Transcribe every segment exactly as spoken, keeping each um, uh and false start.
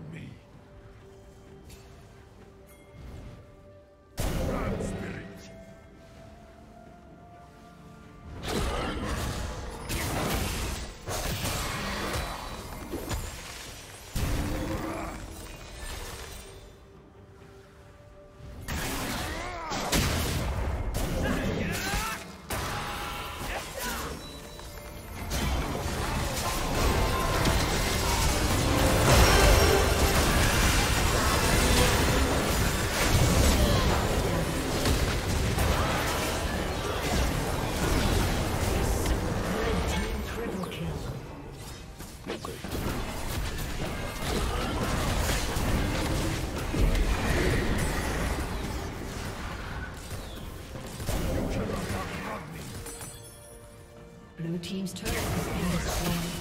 on me. Blue team's turret has been destroyed.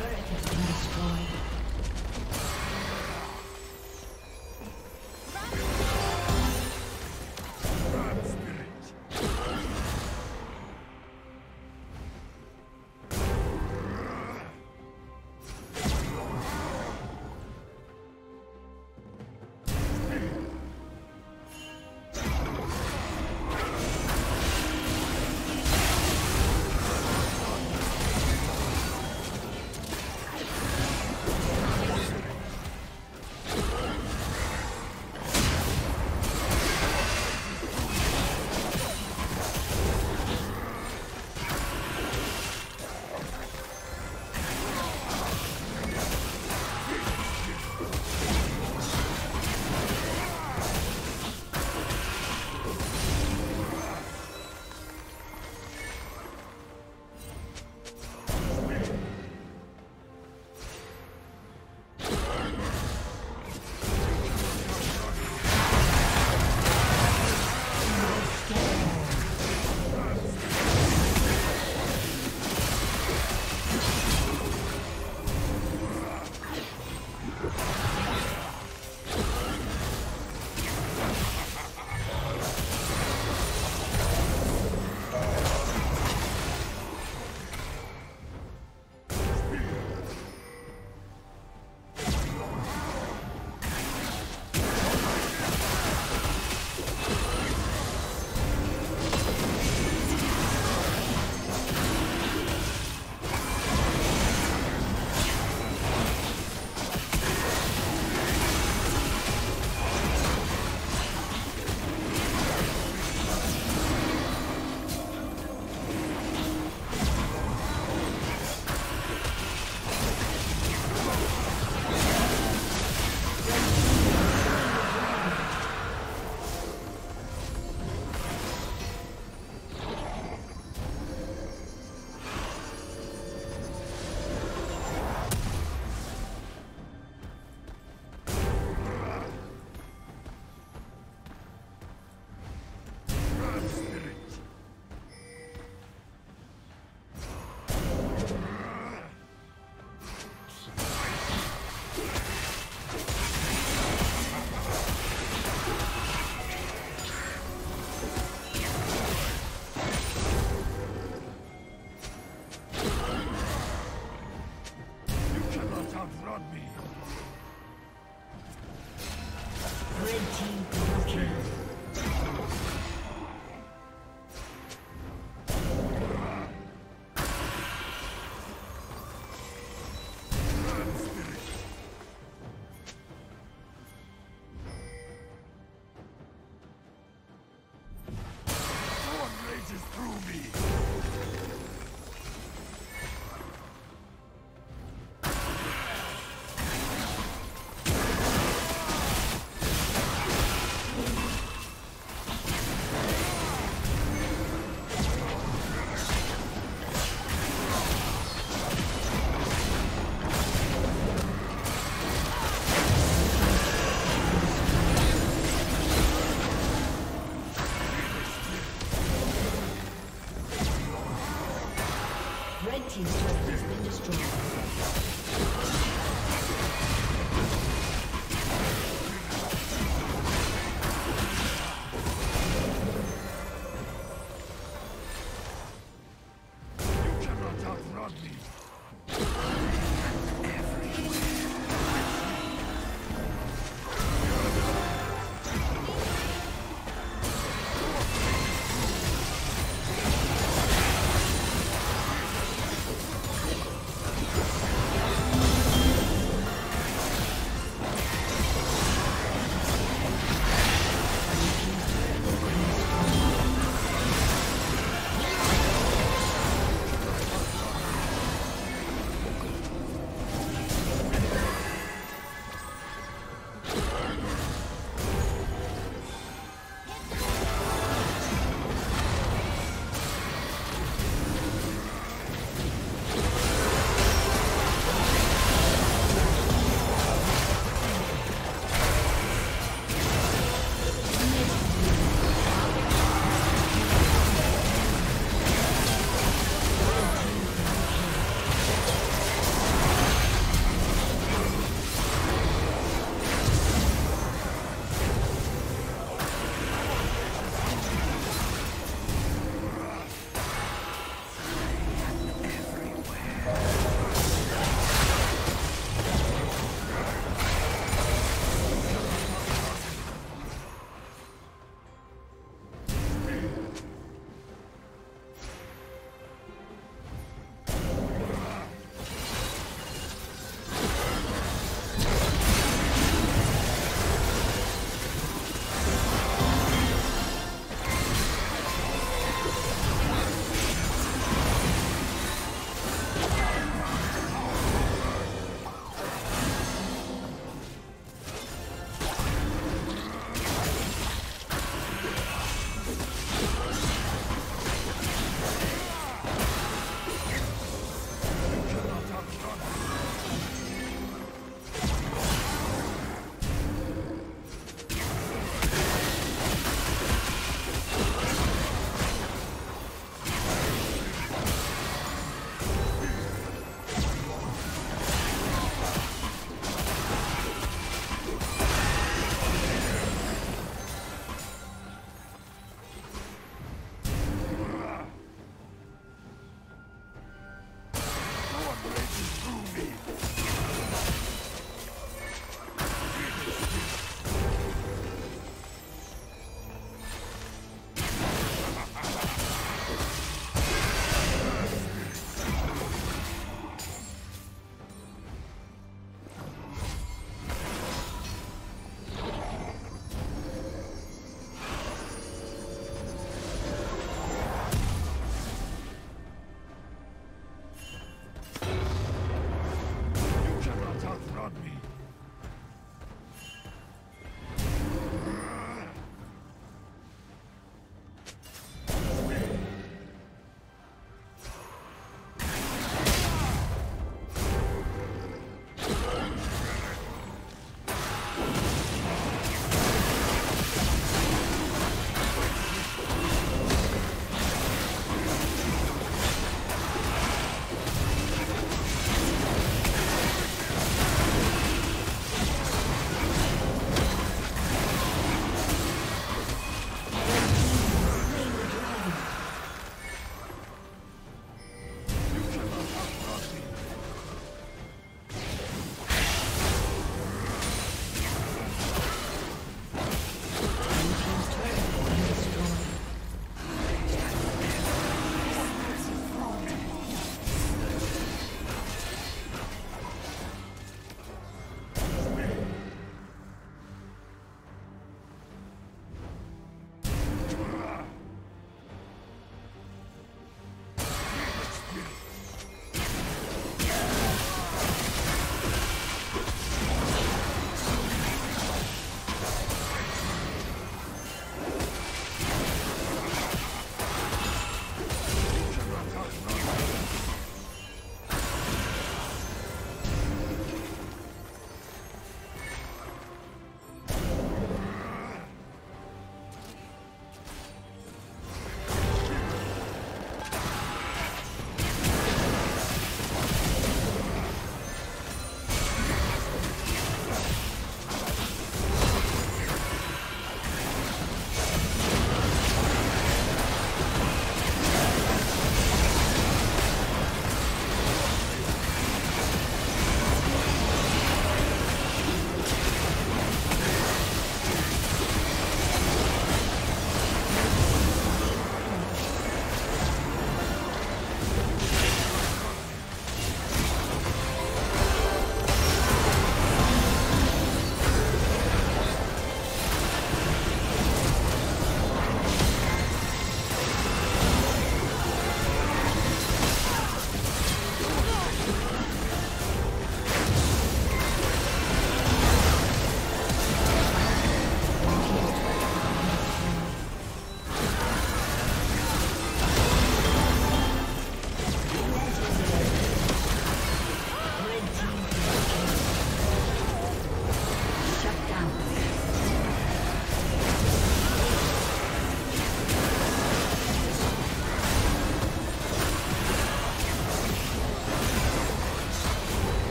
turret has been destroyed.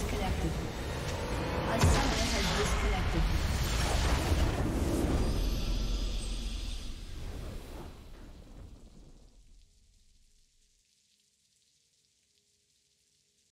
disconnected.